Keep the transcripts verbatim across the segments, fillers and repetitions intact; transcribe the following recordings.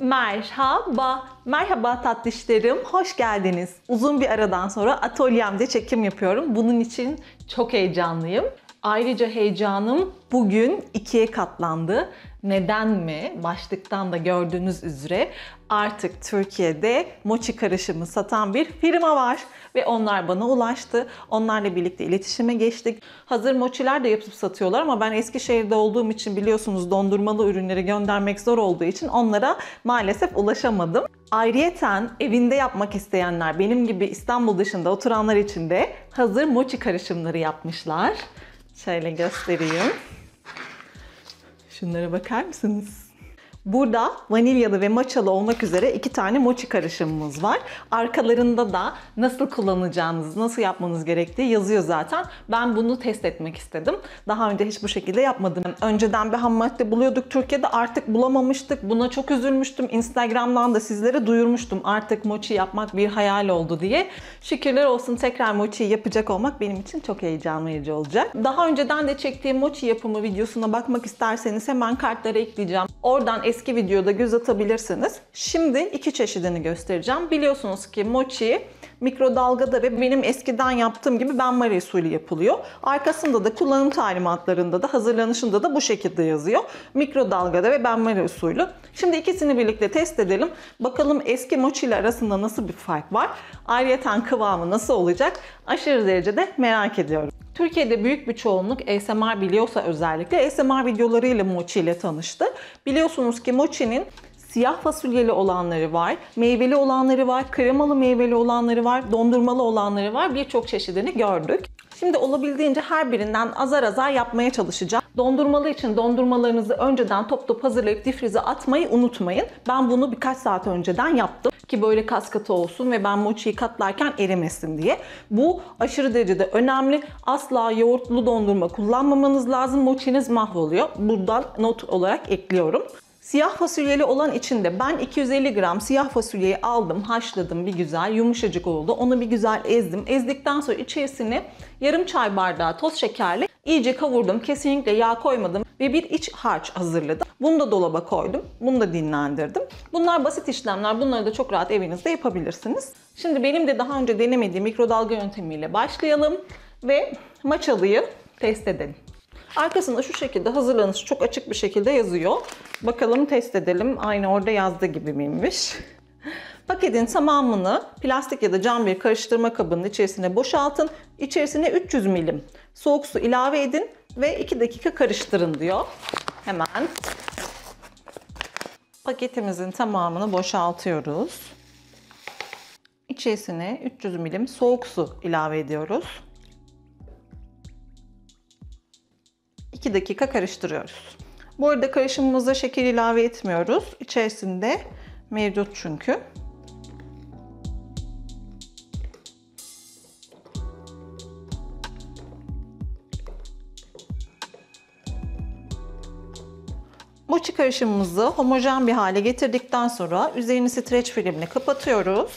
Merhaba, merhaba tatlışlarım, hoş geldiniz. Uzun bir aradan sonra atölyemde çekim yapıyorum. Bunun için çok heyecanlıyım. Ayrıca heyecanım bugün ikiye katlandı. Neden mi? Başlıktan da gördüğünüz üzere artık Türkiye'de mochi karışımı satan bir firma var ve onlar bana ulaştı. Onlarla birlikte iletişime geçtik. Hazır mochiler de yapıp satıyorlar ama ben Eskişehir'de olduğum için biliyorsunuz dondurmalı ürünleri göndermek zor olduğu için onlara maalesef ulaşamadım. Ayrıyeten evinde yapmak isteyenler, benim gibi İstanbul dışında oturanlar için de hazır mochi karışımları yapmışlar. Şöyle göstereyim. Şunlara bakar mısınız? Burada vanilyalı ve matchalı olmak üzere iki tane mochi karışımımız var. Arkalarında da nasıl kullanacağınız, nasıl yapmanız gerektiği yazıyor zaten. Ben bunu test etmek istedim. Daha önce hiç bu şekilde yapmadım. Önceden bir ham madde buluyorduk Türkiye'de, artık bulamamıştık. Buna çok üzülmüştüm. Instagram'dan da sizlere duyurmuştum. Artık mochi yapmak bir hayal oldu diye. Şükürler olsun tekrar mochi yapacak olmak benim için çok heyecan verici olacak. Daha önceden de çektiğim mochi yapımı videosuna bakmak isterseniz hemen kartlara ekleyeceğim. Oradan eski videoda göz atabilirsiniz. Şimdi iki çeşidini göstereceğim. Biliyorsunuz ki mochi mikrodalgada ve benim eskiden yaptığım gibi benmari usulü yapılıyor. Arkasında da kullanım talimatlarında da hazırlanışında da bu şekilde yazıyor. Mikrodalgada ve benmari usulü. Şimdi ikisini birlikte test edelim. Bakalım eski mochi ile arasında nasıl bir fark var? Ayrıyeten kıvamı nasıl olacak? Aşırı derecede merak ediyorum. Türkiye'de büyük bir çoğunluk A S M R biliyorsa özellikle A S M R videolarıyla mochi ile tanıştı. Biliyorsunuz ki mochi'nin siyah fasulyeli olanları var, meyveli olanları var, kremalı meyveli olanları var, dondurmalı olanları var. Birçok çeşidini gördük. Şimdi olabildiğince her birinden azar azar yapmaya çalışacağım. Dondurmalı için dondurmalarınızı önceden top top hazırlayıp difrize atmayı unutmayın. Ben bunu birkaç saat önceden yaptım ki böyle kas katı olsun ve ben mochiyi katlarken erimesin diye. Bu aşırı derecede önemli. Asla yoğurtlu dondurma kullanmamanız lazım. Mochiniz mahvoluyor. Buradan not olarak ekliyorum. Siyah fasulyeli olan içinde ben iki yüz elli gram siyah fasulyeyi aldım, haşladım bir güzel, yumuşacık oldu. Onu bir güzel ezdim. Ezdikten sonra içerisine yarım çay bardağı toz şekerle iyice kavurdum. Kesinlikle yağ koymadım ve bir iç harç hazırladım. Bunu da dolaba koydum. Bunu da dinlendirdim. Bunlar basit işlemler. Bunları da çok rahat evinizde yapabilirsiniz. Şimdi benim de daha önce denemediğim mikrodalga yöntemiyle başlayalım ve matchalıyı test edelim. Arkasında şu şekilde hazırlanışı çok açık bir şekilde yazıyor. Bakalım test edelim. Aynı orada yazdığı gibi miymiş? Paketin tamamını plastik ya da cam bir karıştırma kabının içerisine boşaltın. İçerisine üç yüz milim soğuk su ilave edin ve iki dakika karıştırın diyor. Hemen paketimizin tamamını boşaltıyoruz. İçerisine üç yüz milim soğuk su ilave ediyoruz. iki dakika karıştırıyoruz. Bu arada karışımımıza şeker ilave etmiyoruz. İçerisinde mevcut çünkü. Mochi karışımımızı homojen bir hale getirdikten sonra üzerini streç filmle kapatıyoruz.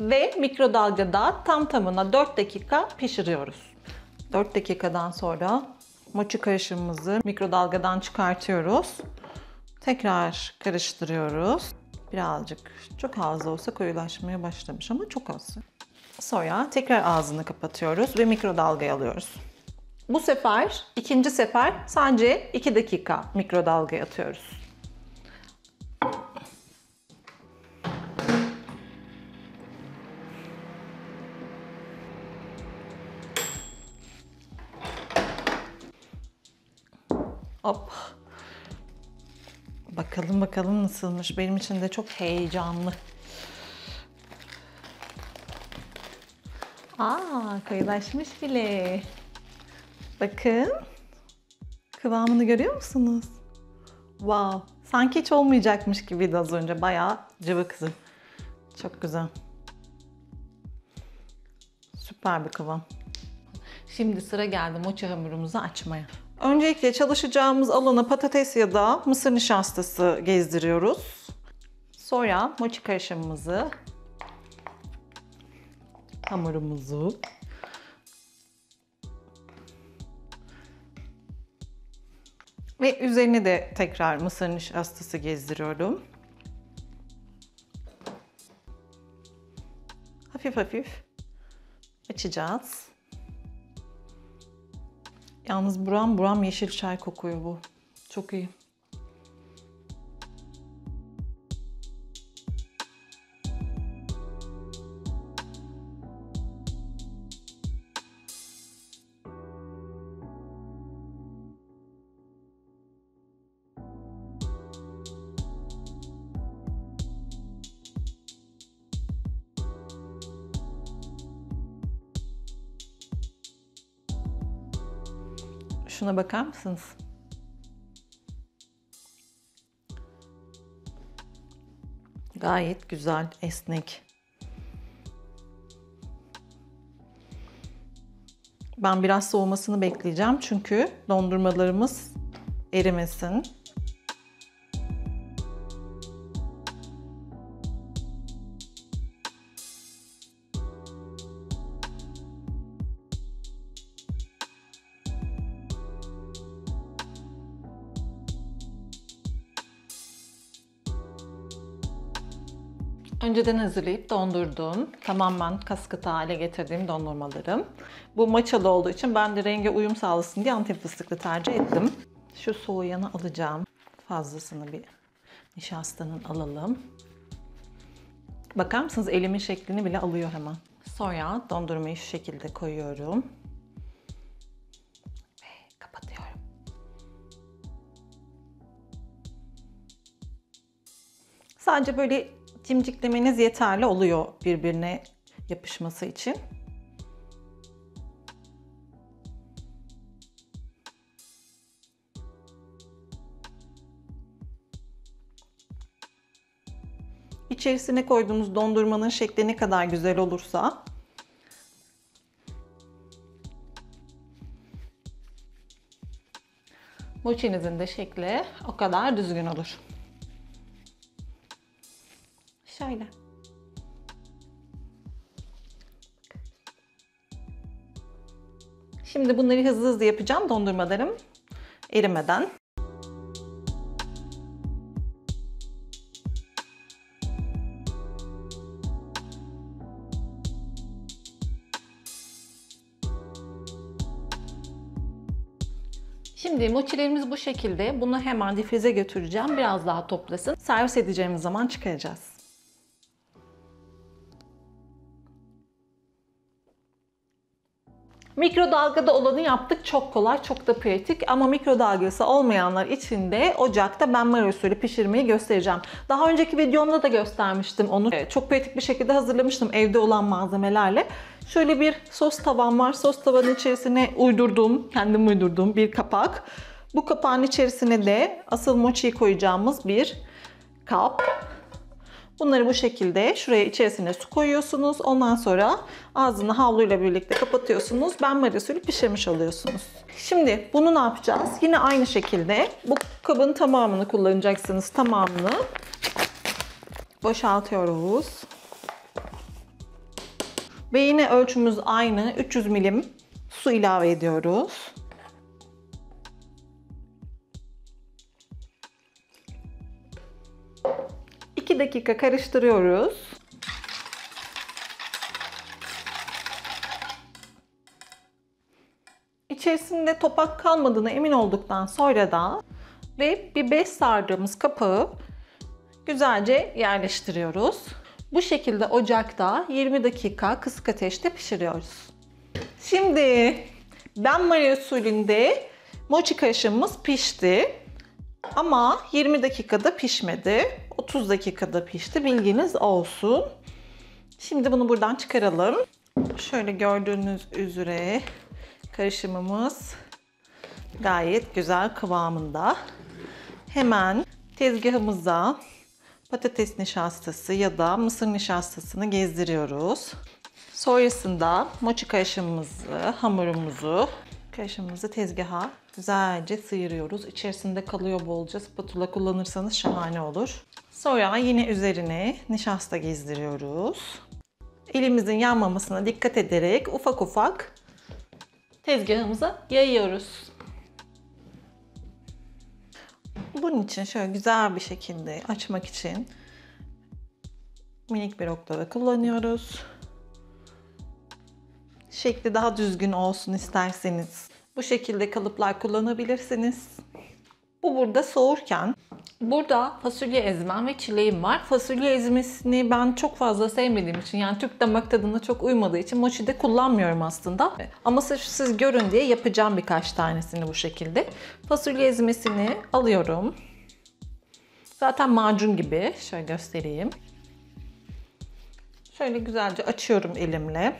Ve mikrodalgada tam tamına dört dakika pişiriyoruz. dört dakikadan sonra mochi karışımımızı mikrodalgadan çıkartıyoruz. Tekrar karıştırıyoruz. Birazcık çok az olsa koyulaşmaya başlamış ama çok az. Sonra tekrar ağzını kapatıyoruz ve mikrodalgaya alıyoruz. Bu sefer, ikinci sefer sadece iki dakika mikrodalgaya atıyoruz. Hop. Bakalım bakalım nasılmış. Benim için de çok heyecanlı. Aa, koyulaşmış bile. Bakın. Kıvamını görüyor musunuz? Wow. Sanki hiç olmayacakmış gibiydi az önce. Bayağı cıvı kızım. Çok güzel. Süper bir kıvam. Şimdi sıra geldi mochi hamurumuzu açmaya. Öncelikle çalışacağımız alana patates ya da mısır nişastası gezdiriyoruz. Sonra mochi karışımımızı, hamurumuzu Ve üzerine de tekrar mısır nişastası gezdiriyorum. Hafif hafif açacağız. Yalnız buram buram yeşil çay kokuyor bu. Çok iyi. Şuna bakar mısınız? Gayet güzel, esnek. Ben biraz soğumasını bekleyeceğim çünkü dondurmalarımız erimesin. Önceden hazırlayıp dondurduğum, tamamen kas katı hale getirdiğim dondurmalarım. Bu matchalı olduğu için ben de renge uyum sağlasın diye Antep fıstıklı tercih ettim. Şu soğuyanı alacağım. Fazlasını bir nişastanın alalım. Bakar mısınız? Elimin şeklini bile alıyor hemen. Sonra dondurmayı şu şekilde koyuyorum. Sadece böyle cimciklemeniz yeterli oluyor birbirine yapışması için. İçerisine koyduğumuz dondurmanın şekli ne kadar güzel olursa moçinizin de şekli o kadar düzgün olur. Şöyle. Şimdi bunları hızlı hızlı yapacağım dondurmalarım erimeden. Şimdi mochilerimiz bu şekilde. Bunu hemen difrize götüreceğim. Biraz daha toplasın. Servis edeceğimiz zaman çıkaracağız. Mikrodalgada olanı yaptık. Çok kolay, çok da pratik. Ama mikrodalgası olmayanlar için de ocakta ben mara usulü pişirmeyi göstereceğim. Daha önceki videomda da göstermiştim onu. Çok pratik bir şekilde hazırlamıştım evde olan malzemelerle. Şöyle bir sos tavam var. Sos tavanın içerisine uydurduğum, kendim uydurduğum bir kapak. Bu kapağın içerisine de asıl mochiyi koyacağımız bir kap. Bunları bu şekilde şuraya içerisine su koyuyorsunuz. Ondan sonra ağzını havluyla birlikte kapatıyorsunuz. Ben usulü pişirmiş oluyorsunuz. Şimdi bunu ne yapacağız? Yine aynı şekilde bu kabın tamamını kullanacaksınız. Tamamını boşaltıyoruz. Ve yine ölçümüz aynı. üç yüz milimetre su ilave ediyoruz. iki dakika karıştırıyoruz. İçerisinde topak kalmadığına emin olduktan sonra da ve bir bez sardığımız kapağı güzelce yerleştiriyoruz. Bu şekilde ocakta yirmi dakika kısık ateşte pişiriyoruz. Şimdi benmari usulünde mochi karışımımız pişti. Ama yirmi dakikada pişmedi. otuz dakikada pişti. Bilginiz olsun. Şimdi bunu buradan çıkaralım. Şöyle gördüğünüz üzere karışımımız gayet güzel kıvamında. Hemen tezgahımıza patates nişastası ya da mısır nişastasını gezdiriyoruz. Sonrasında mochi karışımımızı, hamurumuzu, karışımımızı tezgaha güzelce sıyırıyoruz. İçerisinde kalıyor bolca. Spatula kullanırsanız şahane olur. Sonra yine üzerine nişasta gezdiriyoruz. Elimizin yanmamasına dikkat ederek ufak ufak tezgahımıza yayıyoruz. Bunun için şöyle güzel bir şekilde açmak için minik bir oklava kullanıyoruz. Şekli daha düzgün olsun isterseniz bu şekilde kalıplar kullanabilirsiniz. Bu burada soğurken, burada fasulye ezmem ve çileğim var. Fasulye ezmesini ben çok fazla sevmediğim için, yani Türk damak tadına çok uymadığı için mochi'de kullanmıyorum aslında. Ama sırf siz görün diye yapacağım birkaç tanesini bu şekilde. Fasulye ezmesini alıyorum. Zaten macun gibi. Şöyle göstereyim. Şöyle güzelce açıyorum elimle.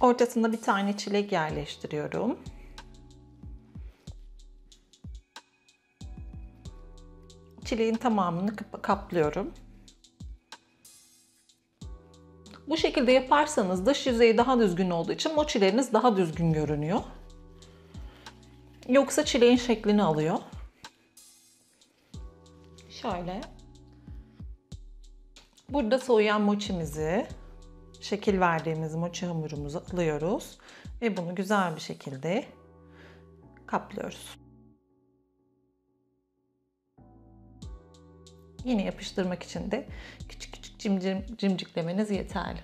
Ortasında bir tane çilek yerleştiriyorum. Çileğin tamamını kaplıyorum. Bu şekilde yaparsanız dış yüzeyi daha düzgün olduğu için mochileriniz daha düzgün görünüyor. Yoksa çileğin şeklini alıyor. Şöyle. Burada soğuyan mochimizi, şekil verdiğimiz mochi hamurumuzu alıyoruz ve bunu güzel bir şekilde kaplıyoruz. Yine yapıştırmak için de küçük küçük cimcim, cimciklemeniz yeterli.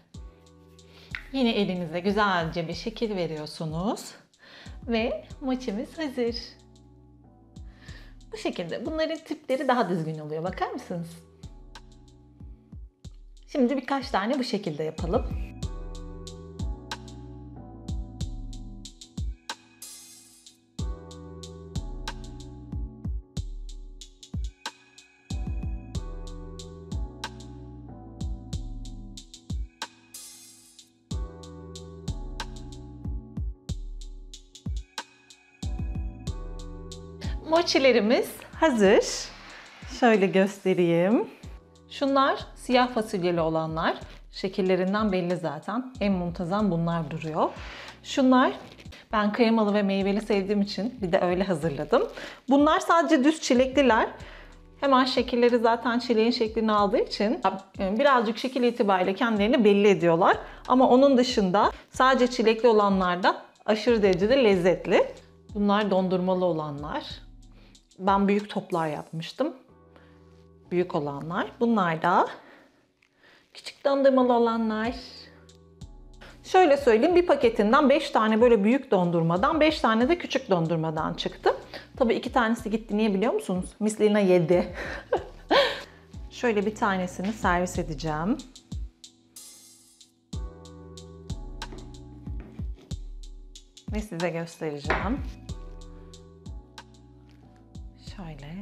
Yine elinizle güzelce bir şekil veriyorsunuz ve mochimiz hazır. Bu şekilde. Bunların tipleri daha düzgün oluyor. Bakar mısınız? Şimdi birkaç tane bu şekilde yapalım. Mochilerimiz hazır. Şöyle göstereyim. Şunlar siyah fasulyeli olanlar. Şekillerinden belli zaten. En muntazam bunlar duruyor. Şunlar ben kremalı ve meyveli sevdiğim için bir de öyle hazırladım. Bunlar sadece düz çilekliler. Hemen şekilleri zaten çileğin şeklini aldığı için birazcık şekil itibariyle kendilerini belli ediyorlar. Ama onun dışında sadece çilekli olanlar da aşırı derecede lezzetli. Bunlar dondurmalı olanlar. Ben büyük toplar yapmıştım. Büyük olanlar. Bunlar da küçük dondurmalı olanlar. Şöyle söyleyeyim, bir paketinden beş tane böyle büyük dondurmadan, beş tane de küçük dondurmadan çıktı. Tabii iki tanesi gitti. Niye biliyor musunuz? Misliğine yedi. Şöyle bir tanesini servis edeceğim. Ve size göstereceğim. Şöyle.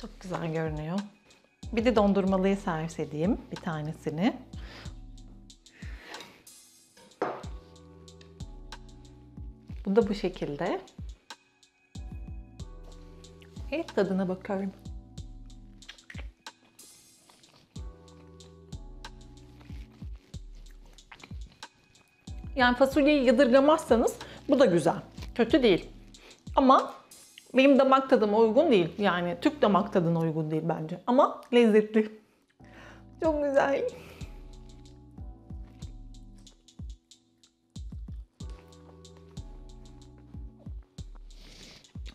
Çok güzel görünüyor. Bir de dondurmalıyı servis edeyim. Bir tanesini. Bu da bu şekilde. Evet, tadına bakıyorum. Yani fasulyeyi yadırgamazsanız bu da güzel. Kötü değil. Ama benim damak tadıma uygun değil. Yani Türk damak tadına uygun değil bence. Ama lezzetli. Çok güzel.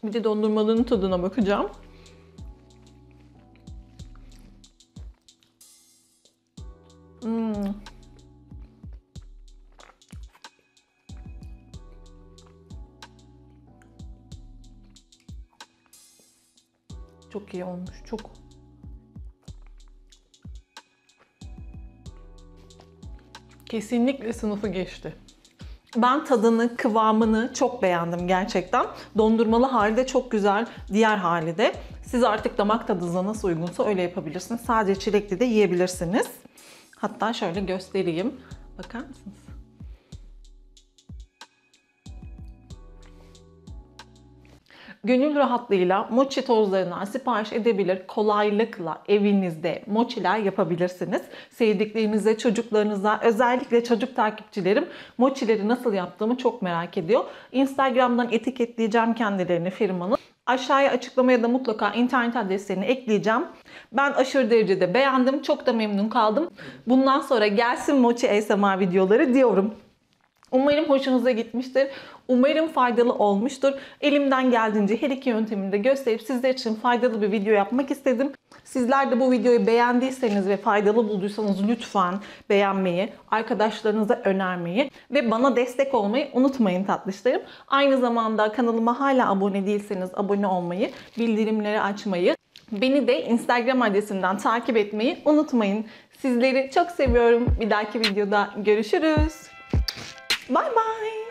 Bir de dondurmalının tadına bakacağım. Hmm. Çok iyi olmuş. Çok. Kesinlikle sınıfı geçti. Ben tadını, kıvamını çok beğendim gerçekten. Dondurmalı hali de çok güzel. Diğer hali de. Siz artık damak tadınıza nasıl uygunsa öyle yapabilirsiniz. Sadece çilekli de yiyebilirsiniz. Hatta şöyle göstereyim. Bakar mısınız? Gönül rahatlığıyla mochi tozlarından sipariş edebilir, kolaylıkla evinizde mochiler yapabilirsiniz. Sevdiklerinize, çocuklarınıza, özellikle çocuk takipçilerim mochileri nasıl yaptığımı çok merak ediyor. Instagram'dan etiketleyeceğim kendilerini, firmanın. Aşağıya açıklamaya da mutlaka internet adreslerini ekleyeceğim. Ben aşırı derecede beğendim, çok da memnun kaldım. Bundan sonra gelsin mochi A S M R videoları diyorum. Umarım hoşunuza gitmiştir. Umarım faydalı olmuştur. Elimden geldiğince her iki yöntemini de gösterip sizler için faydalı bir video yapmak istedim. Sizler de bu videoyu beğendiyseniz ve faydalı bulduysanız lütfen beğenmeyi, arkadaşlarınıza önermeyi ve bana destek olmayı unutmayın tatlışlarım. Aynı zamanda kanalıma hala abone değilseniz abone olmayı, bildirimleri açmayı, beni de Instagram adresimden takip etmeyi unutmayın. Sizleri çok seviyorum. Bir dahaki videoda görüşürüz. Bye bye.